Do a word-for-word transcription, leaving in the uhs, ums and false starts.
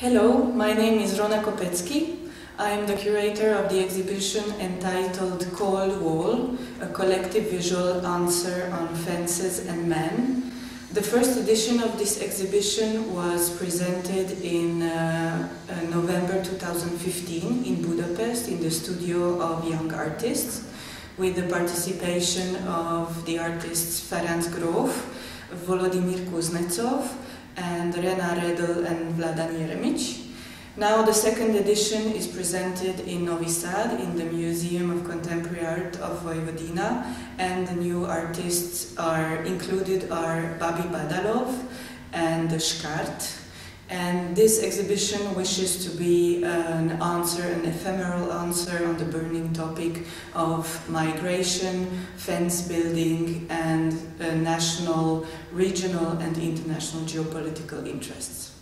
Hello, my name is Rona Kopetsky. I am the curator of the exhibition entitled Cold Wall, a collective visual answer on fences and men. The first edition of this exhibition was presented in uh, November two thousand fifteen in Budapest in the studio of young artists with the participation of the artists Ferenc Grof, Volodymyr Kuznetsov, and Rena Redle and Vladan Jeremić. Now the second edition is presented in Novi Sad in the Museum of Contemporary Art of Vojvodina, and the new artists are included are Babi Badalov and Škart. And this exhibition wishes to be an answer, an ephemeral answer on the burning topic of migration, fence building, and uh, national, regional, and international geopolitical interests.